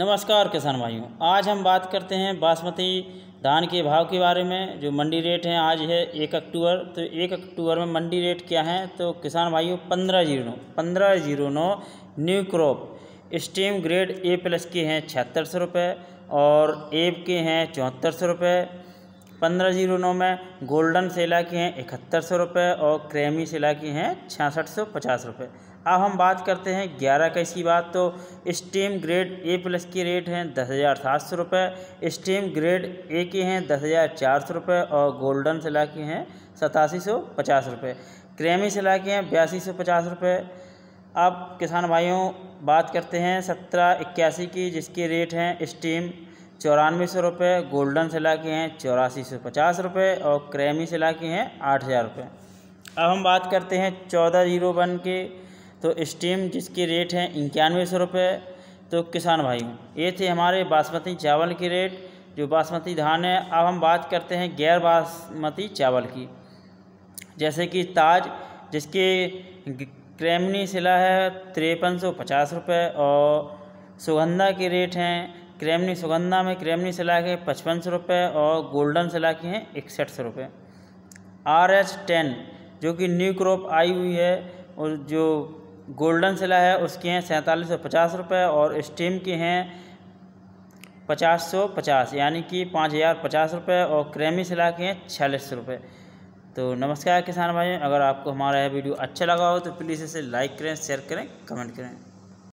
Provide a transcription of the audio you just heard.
नमस्कार किसान भाइयों, आज हम बात करते हैं बासमती धान के भाव के बारे में। जो मंडी रेट हैं आज है 1 अक्टूबर, तो 1 अक्टूबर में मंडी रेट क्या है तो किसान भाइयों 1509 न्यूक्रॉप स्टीम ग्रेड A+ के हैं 7600 रुपये और एब के हैं 7400 रुपये। 1509 में गोल्डन सिला के हैं 7100 रुपये और क्रेमी सिला के हैं 6650 रुपये। अब हम बात करते हैं 11 का इसकी बात, तो स्टीम ग्रेड A+ के रेट हैं 10,700 रुपये, स्टीम ग्रेड A के हैं 10,400 रुपये और गोल्डन सिला के हैं 8750 रुपये, क्रेमी सिला के हैं 8250 रुपये। अब किसान भाइयों बात करते हैं 1781 की, जिसके रेट हैं स्टीम 9400 रुपये, गोल्डन सिला के हैं 8450 रुपये और क्रेमी सिला के हैं 8000 रुपये। अब हम बात करते हैं 1401 के, तो स्टीम जिसके रेट हैं 9100 रुपये। तो किसान भाइयों ये थे हमारे बासमती चावल के रेट, जो बासमती धान है। अब हम बात करते हैं गैर बासमती चावल की, जैसे कि ताज जिसके क्रेमनी सिला है 5350 रुपये और सुगंधा के रेट हैं क्रेमनी, सुगंधा में क्रेमनी सिला के 5500 रुपये और गोल्डन सिला के हैं 6100 रुपये। RH10 जो कि न्यू क्रॉप आई हुई है और जो गोल्डन सिला है उसके हैं 4750 रुपये और स्टीम के हैं 5050 यानी कि 5050 रुपये और क्रेमी सिला के हैं 4600 रुपये। तो नमस्कार किसान भाइयों, अगर आपको हमारा यह वीडियो अच्छा लगा हो तो प्लीज़ इसे लाइक करें, शेयर करें, कमेंट करें।